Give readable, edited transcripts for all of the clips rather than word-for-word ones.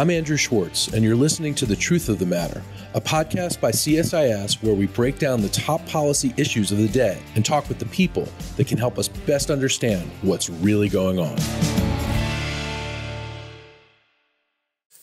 I'm Andrew Schwartz, and you're listening to The Truth of the Matter, a podcast by CSIS where we break down the top policy issues of the day and talk with the people that can help us best understand what's really going on.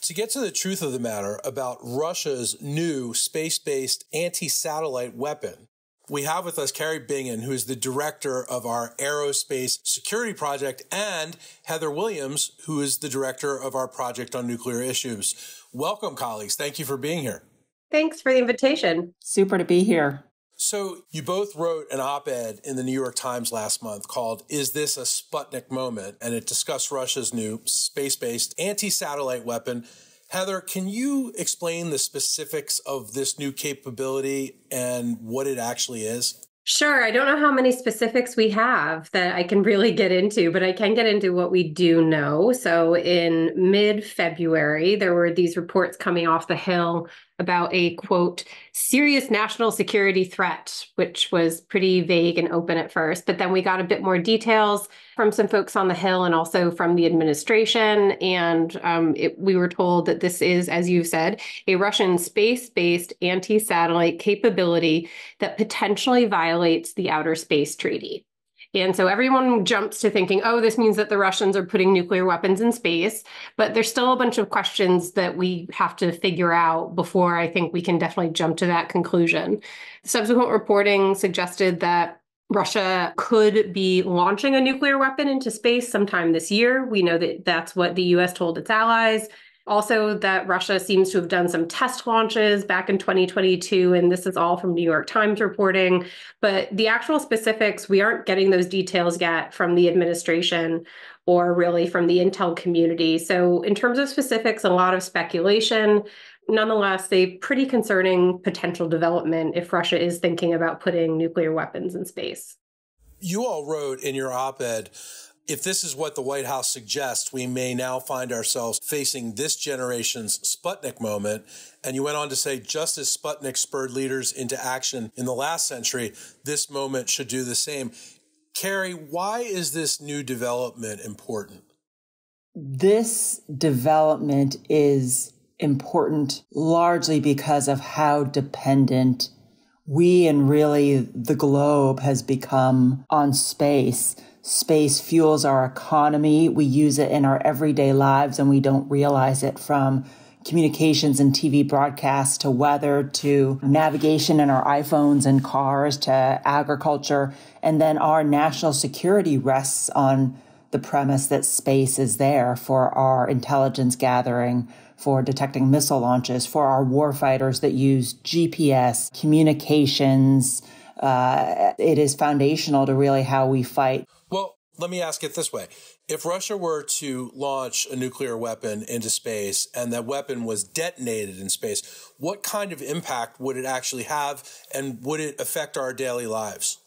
To get to the truth of the matter about Russia's new space-based anti-satellite weapon, we have with us Kari Bingen, who is the director of our aerospace security project, and Heather Williams, who is the director of our project on nuclear issues. Welcome, colleagues. Thank you for being here. Thanks for the invitation. Super to be here. So you both wrote an op-ed in the New York Times last month called, "Is This a Sputnik Moment?" And it discussed Russia's new space-based anti-satellite weapon. Heather, can you explain the specifics of this new capability and what it actually is? Sure. I don't know how many specifics we have that I can really get into, but I can get into what we do know. So in mid-February, there were these reports coming off the Hill about a, quote, serious national security threat, which was pretty vague and open at first. But then we got a bit more details from some folks on the Hill and also from the administration. And we were told that this is, as you've said, a Russian space-based anti-satellite capability that potentially violates the Outer Space Treaty. And so everyone jumps to thinking, oh, this means that the Russians are putting nuclear weapons in space. But there's still a bunch of questions that we have to figure out before I think we can definitely jump to that conclusion. Subsequent reporting suggested that Russia could be launching a nuclear weapon into space sometime this year. We know that that's what the U.S. told its allies. Also, that Russia seems to have done some test launches back in 2022, and this is all from New York Times reporting. But the actual specifics, we aren't getting those details yet from the administration or really from the intel community. So in terms of specifics, a lot of speculation. Nonetheless, a pretty concerning potential development if Russia is thinking about putting nuclear weapons in space. You all wrote in your op-ed, if this is what the White House suggests, we may now find ourselves facing this generation's Sputnik moment. And you went on to say, just as Sputnik spurred leaders into action in the last century, this moment should do the same. Kari, why is this new development important? This development is important largely because of how dependent we and really the globe has become on space. Space fuels our economy. We use it in our everyday lives and we don't realize it, from communications and TV broadcasts to weather to navigation in our iPhones and cars to agriculture. And then our national security rests on the premise that space is there for our intelligence gathering, for detecting missile launches, for our warfighters that use GPS, communications. It is foundational to really how we fight. Well, let me ask it this way. If Russia were to launch a nuclear weapon into space and that weapon was detonated in space, what kind of impact would it actually have, and would it affect our daily lives?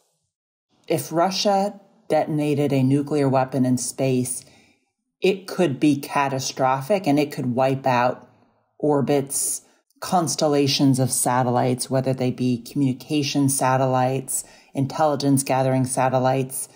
If Russia detonated a nuclear weapon in space, it could be catastrophic and it could wipe out orbits, constellations of satellites, whether they be communication satellites, intelligence gathering satellites.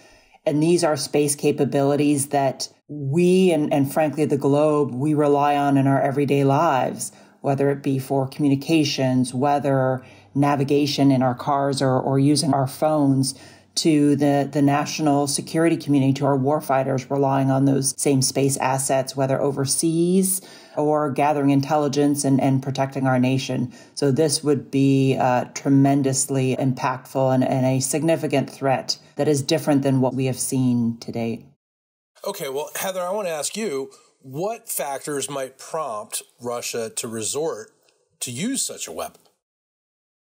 And these are space capabilities that we and frankly the globe, we rely on in our everyday lives, whether it be for communications, weather, navigation in our cars or using our phones, to the national security community, to our warfighters relying on those same space assets, whether overseas or gathering intelligence and protecting our nation. So this would be tremendously impactful and a significant threat that is different than what we have seen to date. Okay, well, Heather, I want to ask you, what factors might prompt Russia to resort to use such a weapon?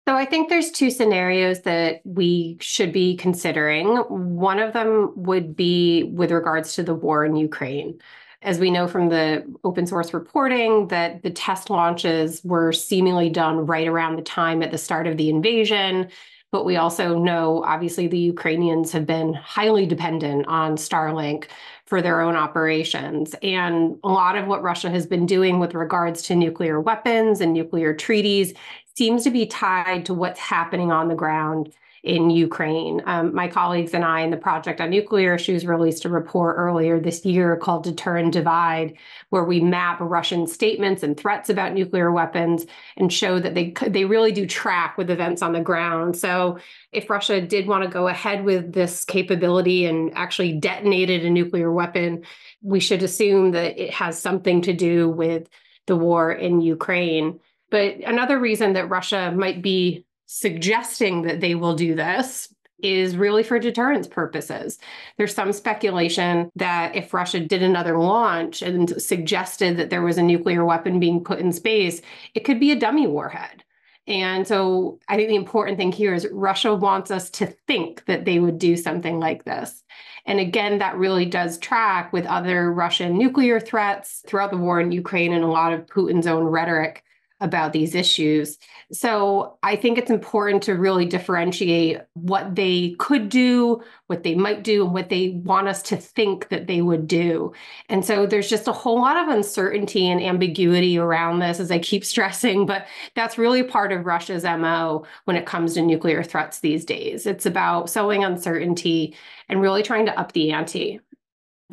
So I think there's two scenarios that we should be considering. One of them would be with regards to the war in Ukraine. As we know from the open source reporting, that the test launches were seemingly done right around the time at the start of the invasion. But we also know, obviously, the Ukrainians have been highly dependent on Starlink for their own operations. And a lot of what Russia has been doing with regards to nuclear weapons and nuclear treaties seems to be tied to what's happening on the ground in Ukraine. My colleagues and I in the Project on Nuclear Issues released a report earlier this year called Deter and Divide, where we map Russian statements and threats about nuclear weapons and show that they really do track with events on the ground. So if Russia did want to go ahead with this capability and actually detonated a nuclear weapon, we should assume that it has something to do with the war in Ukraine. But another reason that Russia might be suggesting that they will do this is really for deterrence purposes. There's some speculation that if Russia did another launch and suggested that there was a nuclear weapon being put in space, it could be a dummy warhead. And so I think the important thing here is Russia wants us to think that they would do something like this. And again, that really does track with other Russian nuclear threats throughout the war in Ukraine and a lot of Putin's own rhetoric about these issues. So I think it's important to really differentiate what they could do, what they might do, and what they want us to think that they would do. And so there's just a whole lot of uncertainty and ambiguity around this, as I keep stressing, but that's really part of Russia's MO when it comes to nuclear threats these days. It's about sowing uncertainty and really trying to up the ante.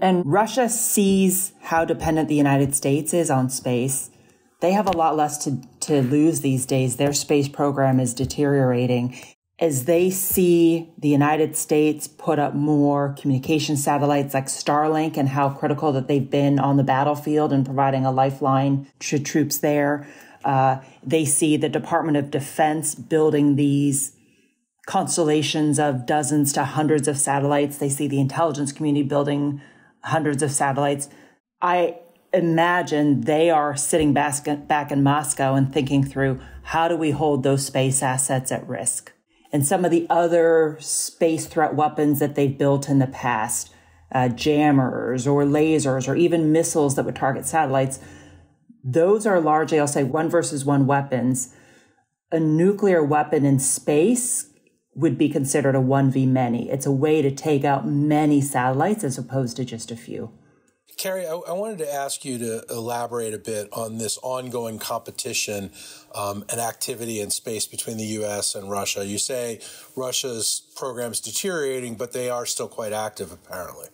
And Russia sees how dependent the United States is on space. They have a lot less to lose these days. Their space program is deteriorating. As they see the United States put up more communication satellites like Starlink and how critical that they've been on the battlefield and providing a lifeline to troops there, they see the Department of Defense building these constellations of dozens to hundreds of satellites. They see the intelligence community building hundreds of satellites. I imagine they are sitting back in Moscow and thinking through, how do we hold those space assets at risk? And some of the other space threat weapons that they've built in the past, jammers or lasers or even missiles that would target satellites, those are largely, I'll say, 1v1 weapons. A nuclear weapon in space would be considered a 1v many. It's a way to take out many satellites as opposed to just a few. Kari, I wanted to ask you to elaborate a bit on this ongoing competition and activity in space between the U.S. and Russia. You say Russia's program's deteriorating, but they are still quite active, apparently.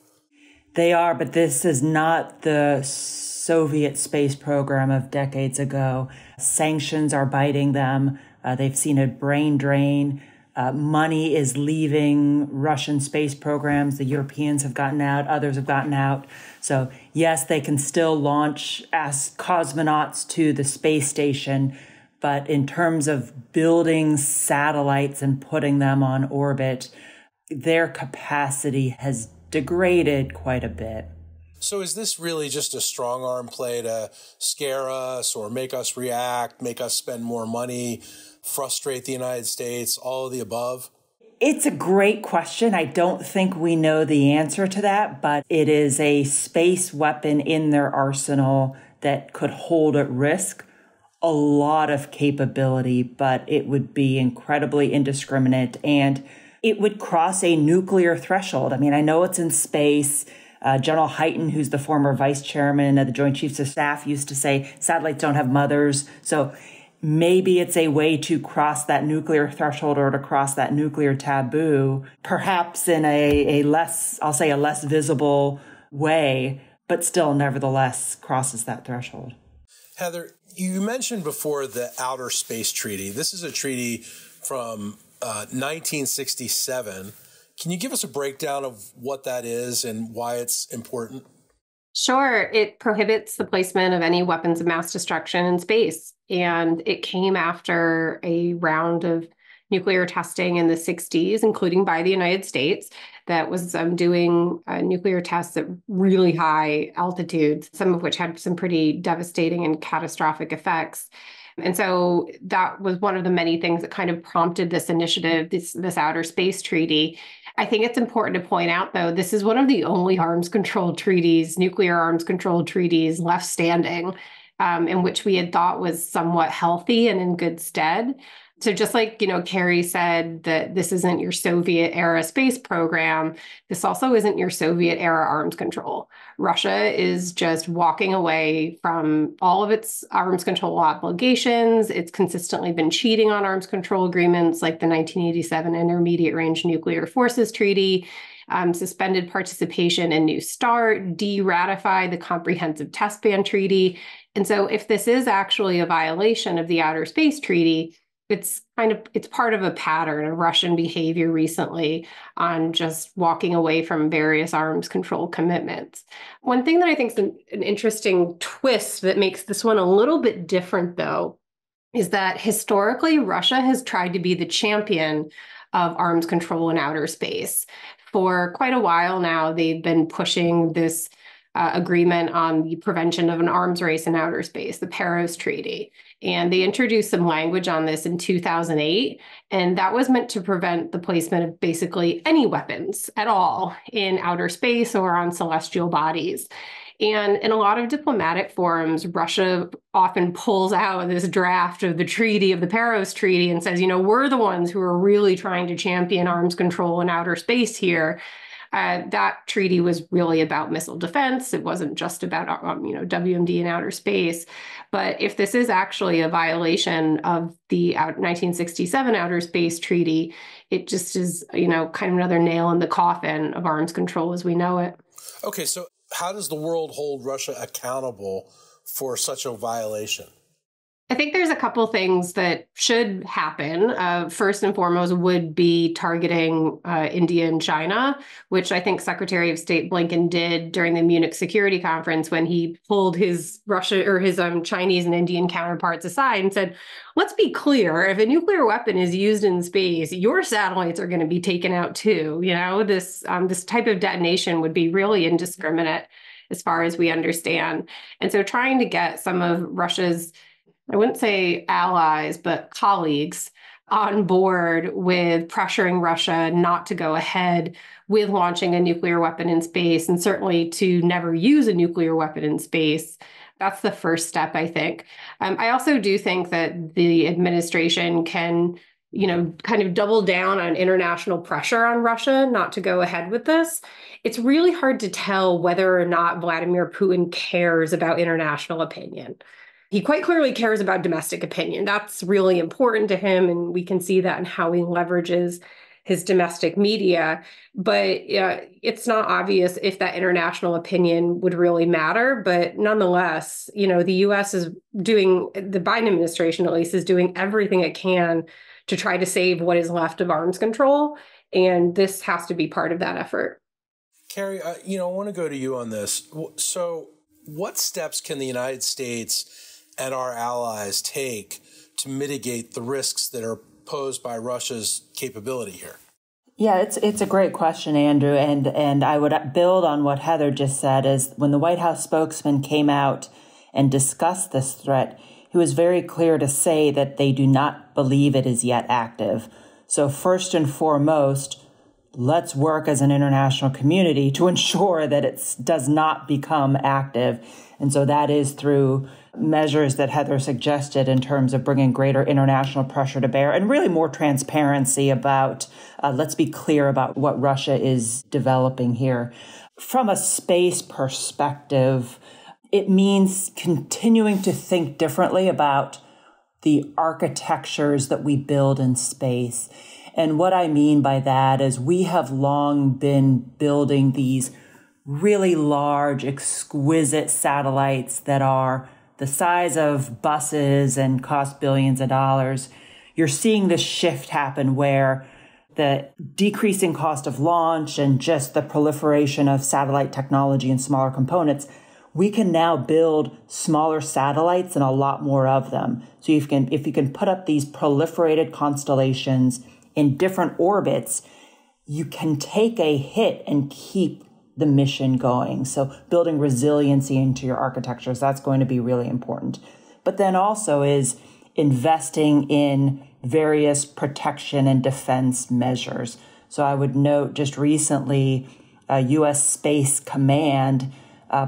They are, but this is not the Soviet space program of decades ago. Sanctions are biting them. They've seen a brain drain. Money is leaving Russian space programs. The Europeans have gotten out. Others have gotten out. So yes, they can still launch cosmonauts to the space station, but in terms of building satellites and putting them on orbit, their capacity has degraded quite a bit. So is this really just a strong arm play to scare us or make us react, make us spend more money, frustrate the United States, all of the above? It's a great question. I don't think we know the answer to that, but it is a space weapon in their arsenal that could hold at risk a lot of capability, but it would be incredibly indiscriminate and it would cross a nuclear threshold. I mean, I know it's in space. General Hyten, who's the former vice chairman of the Joint Chiefs of Staff, used to say satellites don't have mothers. So maybe it's a way to cross that nuclear threshold or to cross that nuclear taboo, perhaps in a less, I'll say a less visible way, but still nevertheless crosses that threshold. Heather, you mentioned before the Outer Space Treaty. This is a treaty from 1967. Can you give us a breakdown of what that is and why it's important? Sure. It prohibits the placement of any weapons of mass destruction in space. And it came after a round of nuclear testing in the 60s, including by the United States, that was doing nuclear tests at really high altitudes, some of which had some pretty devastating and catastrophic effects. And so that was one of the many things that kind of prompted this initiative, this Outer Space Treaty. I think it's important to point out, though, this is one of the only arms control treaties, nuclear arms control treaties left standing, in which we had thought was somewhat healthy and in good stead. So just like, you know, Kari said that this isn't your Soviet-era space program, this also isn't your Soviet-era arms control. Russia is just walking away from all of its arms control obligations. It's consistently been cheating on arms control agreements like the 1987 Intermediate Range Nuclear Forces Treaty, suspended participation in New START, de-ratified the Comprehensive Test Ban Treaty. And so if this is actually a violation of the Outer Space Treaty, it's part of a pattern of Russian behavior recently on just walking away from various arms control commitments. One thing that I think is an interesting twist that makes this one a little bit different, though, is that historically Russia has tried to be the champion of arms control in outer space. For quite a while now, they've been pushing this agreement on the prevention of an arms race in outer space, the PAROS Treaty. And they introduced some language on this in 2008, and that was meant to prevent the placement of basically any weapons at all in outer space or on celestial bodies. And in a lot of diplomatic forums, Russia often pulls out this draft of the treaty, of the PAROS Treaty, and says, you know, we're the ones who are really trying to champion arms control in outer space here. That treaty was really about missile defense. It wasn't just about, WMD in outer space. But if this is actually a violation of the 1967 Outer Space Treaty, it just is, kind of another nail in the coffin of arms control as we know it. Okay, so how does the world hold Russia accountable for such a violation? I think there's a couple things that should happen. First and foremost would be targeting India and China, which I think Secretary of State Blinken did during the Munich Security Conference when he pulled his Chinese and Indian counterparts aside and said, let's be clear, if a nuclear weapon is used in space, your satellites are going to be taken out too. You know, this type of detonation would be really indiscriminate as far as we understand. And so trying to get some of Russia's, I wouldn't say allies, but colleagues on board with pressuring Russia not to go ahead with launching a nuclear weapon in space, and certainly to never use a nuclear weapon in space. That's the first step, I think. I also do think that the administration can, kind of double down on international pressure on Russia not to go ahead with this. It's really hard to tell whether or not Vladimir Putin cares about international opinion. He quite clearly cares about domestic opinion. That's really important to him, and we can see that in how he leverages his domestic media. But it's not obvious if that international opinion would really matter. But nonetheless, the U.S. is doing, the Biden administration at least, is doing everything it can to try to save what is left of arms control. And this has to be part of that effort. Kari, I want to go to you on this. So what steps can the United States and our allies take to mitigate the risks that are posed by Russia's capability here? Yeah, it's a great question, Andrew. And I would build on what Heather just said is when the White House spokesman came out and discussed this threat, he was very clear to say that they do not believe it is yet active. So first and foremost, let's work as an international community to ensure that it does not become active. And so that is through measures that Heather suggested in terms of bringing greater international pressure to bear and really more transparency about, let's be clear about what Russia is developing here. From a space perspective, it means continuing to think differently about the architectures that we build in space. And what I mean by that is we have long been building these really large, exquisite satellites that are the size of buses and cost billions of dollars. You're seeing this shift happen where the decreasing cost of launch and just the proliferation of satellite technology and smaller components, we can now build smaller satellites and a lot more of them. So if you can put up these proliferated constellations in different orbits, you can take a hit and keep the mission going. So building resiliency into your architectures, that's going to be really important. But then also is investing in various protection and defense measures. So I would note just recently, U.S. Space Command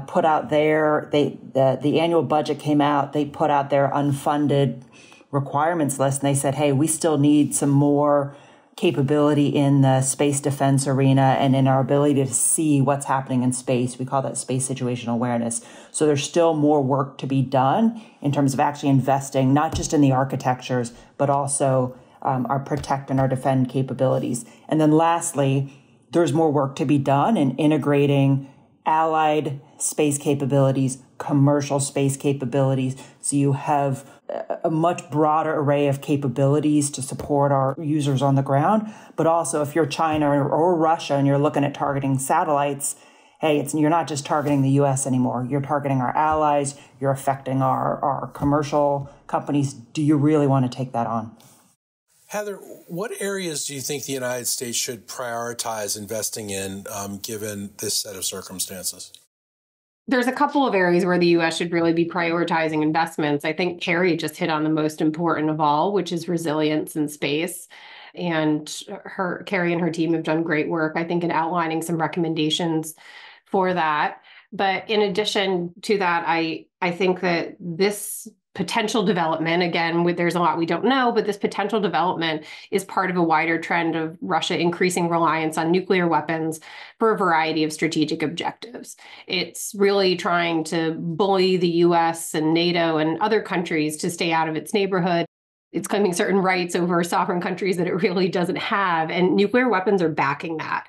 put out their, the annual budget came out, they put out their unfunded requirements list, and they said, hey, we still need some more capability in the space defense arena and in our ability to see what's happening in space. We call that space situational awareness. So there's still more work to be done in terms of actually investing, not just in the architectures, but also our protect and our defend capabilities. And then lastly, there's more work to be done in integrating allied space capabilities, commercial space capabilities. So you have a much broader array of capabilities to support our users on the ground. But also if you're China or Russia and you're looking at targeting satellites, hey, you're not just targeting the US anymore. You're targeting our allies. You're affecting our commercial companies. Do you really want to take that on? Heather, what areas do you think the United States should prioritize investing in given this set of circumstances? There's a couple of areas where the U.S. should really be prioritizing investments. I think Kari just hit on the most important of all, which is resilience in space. And Kari and her team have done great work, I think, in outlining some recommendations for that. But in addition to that, I think that this potential development, again, there's a lot we don't know, but this potential development is part of a wider trend of Russia increasing reliance on nuclear weapons for a variety of strategic objectives. It's really trying to bully the US and NATO and other countries to stay out of its neighborhood. It's claiming certain rights over sovereign countries that it really doesn't have, and nuclear weapons are backing that.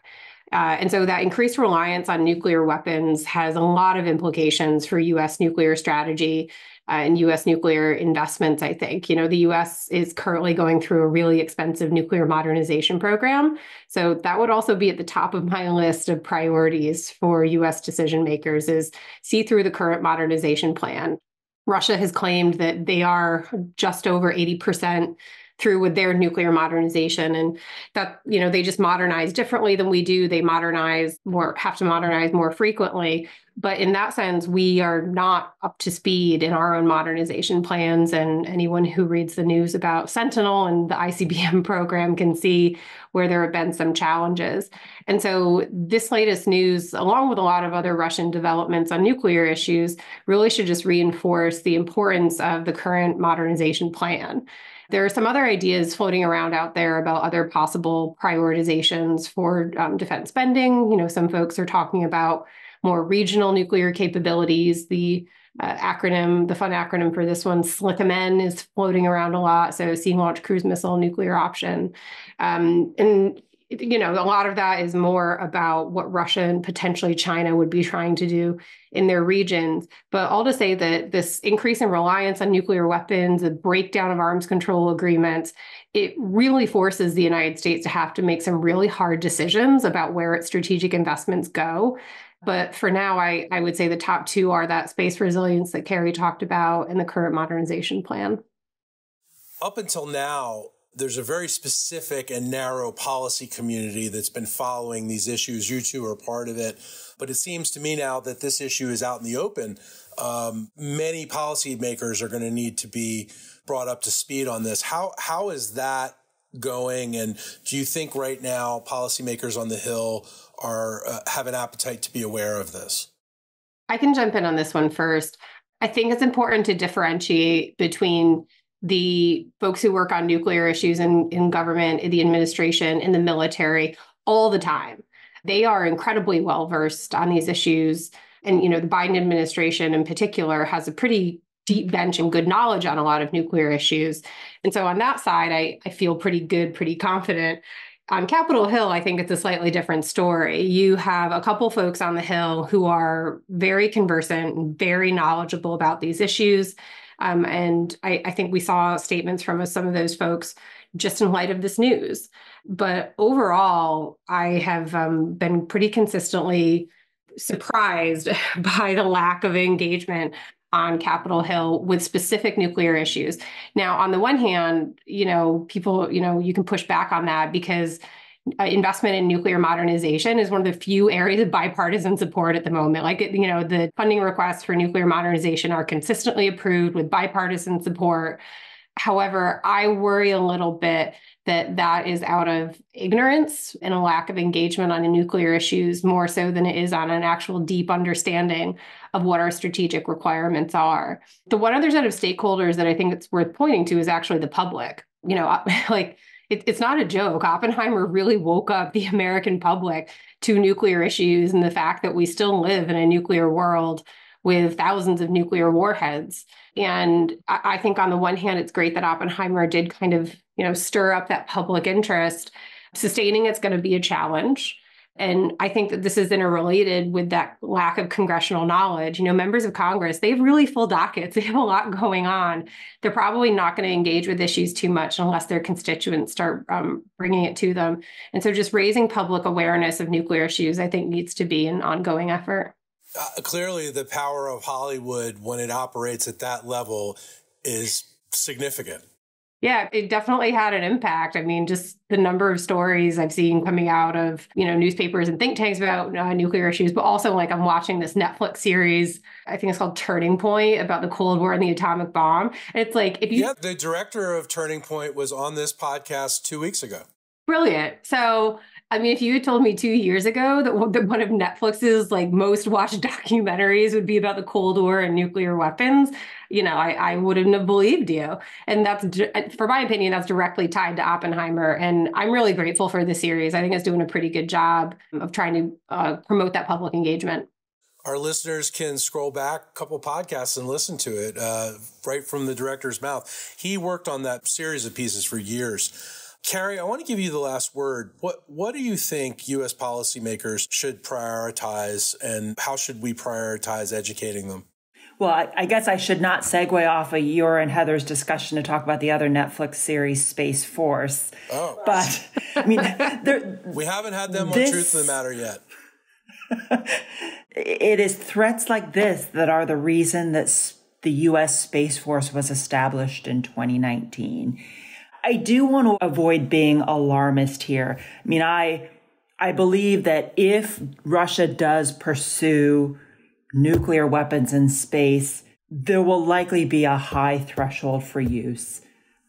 And so that increased reliance on nuclear weapons has a lot of implications for U.S. nuclear strategy and U.S. nuclear investments, I think. You know, the U.S. is currently going through a really expensive nuclear modernization program. So that would also be at the top of my list of priorities for U.S. decision makers is see through the current modernization plan. Russia has claimed that they are just over 80% through with their nuclear modernization, and that, you know, they just modernize differently than we do. They modernize more, have to modernize more frequently. But in that sense, we are not up to speed in our own modernization plans. And anyone who reads the news about Sentinel and the ICBM program can see where there have been some challenges. And so this latest news, along with a lot of other Russian developments on nuclear issues, really should just reinforce the importance of the current modernization plan. There are some other ideas floating around out there about other possible prioritizations for defense spending. You know, some folks are talking about more regional nuclear capabilities. The acronym, the fun acronym for this one, SLIC-A-MEN, is floating around a lot. So sea launch cruise missile nuclear option. And, you know, a lot of that is more about what Russia and potentially China would be trying to do in their regions. But all to say that this increase in reliance on nuclear weapons, the breakdown of arms control agreements, it really forces the United States to have to make some really hard decisions about where its strategic investments go. But for now, I would say the top two are that space resilience that Kari talked about and the current modernization plan. Up until now, there's a very specific and narrow policy community that's been following these issues. You two are part of it. But it seems to me now that this issue is out in the open. Many policymakers are going to need to be brought up to speed on this. How is that going? And do you think right now policymakers on the Hill are have an appetite to be aware of this? I can jump in on this one first. I think it's important to differentiate between the folks who work on nuclear issues in government, in the administration, in the military all the time. They are incredibly well-versed on these issues. And, you know, the Biden administration in particular has a pretty deep bench and good knowledge on a lot of nuclear issues. And so on that side, I feel pretty good, pretty confident. On Capitol Hill, I think it's a slightly different story. You have a couple folks on the Hill who are very conversant and very knowledgeable about these issues. And I think we saw statements from some of those folks just in light of this news. But overall, I have been pretty consistently surprised by the lack of engagement on Capitol Hill with specific nuclear issues. Now, on the one hand, you know, people, you know, you can push back on that because investment in nuclear modernization is one of the few areas of bipartisan support at the moment. Like, you know, the funding requests for nuclear modernization are consistently approved with bipartisan support. However, I worry a little bit that is out of ignorance and a lack of engagement on nuclear issues more so than it is on an actual deep understanding of what our strategic requirements are. The one other set of stakeholders that I think it's worth pointing to is actually the public. You know, like it's not a joke. Oppenheimer really woke up the American public to nuclear issues and the fact that we still live in a nuclear world with thousands of nuclear warheads. And I think on the one hand, it's great that Oppenheimer did kind of, stir up that public interest. Sustaining it's going to be a challenge. And I think that this is interrelated with that lack of congressional knowledge. Members of Congress, they have really full dockets. They have a lot going on. They're probably not going to engage with issues too much unless their constituents start bringing it to them. And so just raising public awareness of nuclear issues, I think, needs to be an ongoing effort. Clearly, the power of Hollywood when it operates at that level is significant. Yeah, it definitely had an impact. I mean, just the number of stories I've seen coming out of, newspapers and think tanks about nuclear issues, but also like I'm watching this Netflix series, I think it's called Turning Point, about the Cold War and the atomic bomb. And it's like, if you... Yeah, the director of Turning Point was on this podcast 2 weeks ago. Brilliant. So... I mean, if you had told me 2 years ago that one of Netflix's like most watched documentaries would be about the Cold War and nuclear weapons, I wouldn't have believed you. And that's, for my opinion, that's directly tied to Oppenheimer. And I'm really grateful for the series. I think it's doing a pretty good job of trying to promote that public engagement. Our listeners can scroll back a couple podcasts and listen to it right from the director's mouth. He worked on that series of pieces for years. Kari, I want to give you the last word. What do you think U.S. policymakers should prioritize, and how should we prioritize educating them? Well, I guess I should not segue off of your and Heather's discussion to talk about the other Netflix series, Space Force. Oh. But, I mean... we haven't had them on Truth of the Matter yet. It is threats like this that are the reason that the U.S. Space Force was established in 2019. I do want to avoid being alarmist here. I mean, I believe that if Russia does pursue nuclear weapons in space, there will likely be a high threshold for use.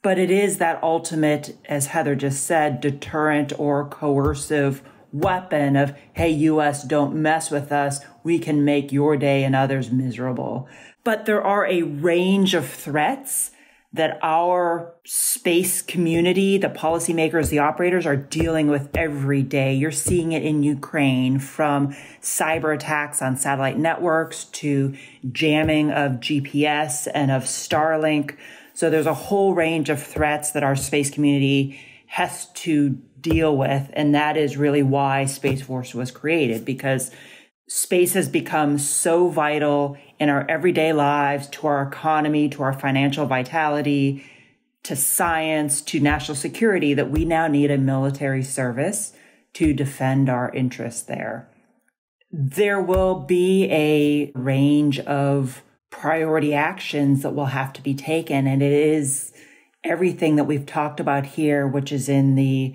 But it is that ultimate, as Heather just said, deterrent or coercive weapon of, hey, U.S., don't mess with us. We can make your day and others miserable. But there are a range of threats that our space community, the policymakers, the operators are dealing with every day. You're seeing it in Ukraine, from cyber attacks on satellite networks to jamming of GPS and of Starlink. So there's a whole range of threats that our space community has to deal with. And that is really why Space Force was created, because space has become so vital in our everyday lives, to our economy, to our financial vitality, to science, to national security, that we now need a military service to defend our interests there. There will be a range of priority actions that will have to be taken, and it is everything that we've talked about here, which is in the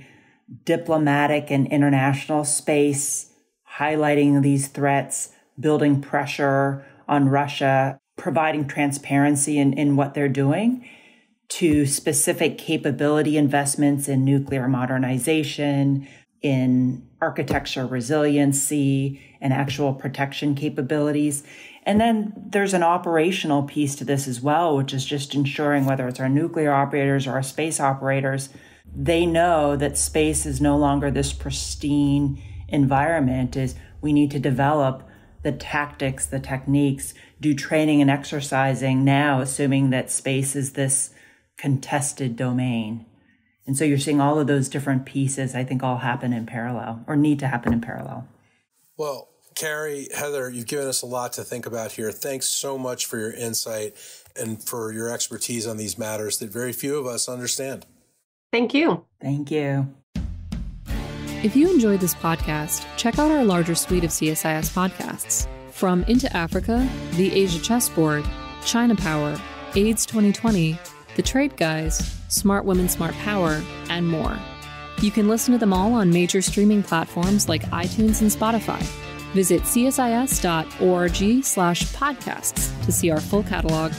diplomatic and international space, highlighting these threats, building pressure on Russia, providing transparency in what they're doing, to specific capability investments in nuclear modernization, in architecture resiliency, and actual protection capabilities. And then there's an operational piece to this as well, which is just ensuring, whether it's our nuclear operators or our space operators, they know that space is no longer this pristine environment. Is we need to develop the tactics, the techniques, do training and exercising now, assuming that space is this contested domain. And so you're seeing all of those different pieces, I think, all happen in parallel, or need to happen in parallel. Well, Kari, Heather, you've given us a lot to think about here. Thanks so much for your insight and for your expertise on these matters that very few of us understand. Thank you. Thank you. If you enjoyed this podcast, check out our larger suite of CSIS podcasts, from Into Africa, The Asia Chessboard, China Power, AIDS 2020, The Trade Guys, Smart Women, Smart Power, and more. You can listen to them all on major streaming platforms like iTunes and Spotify. Visit csis.org/podcasts to see our full catalog.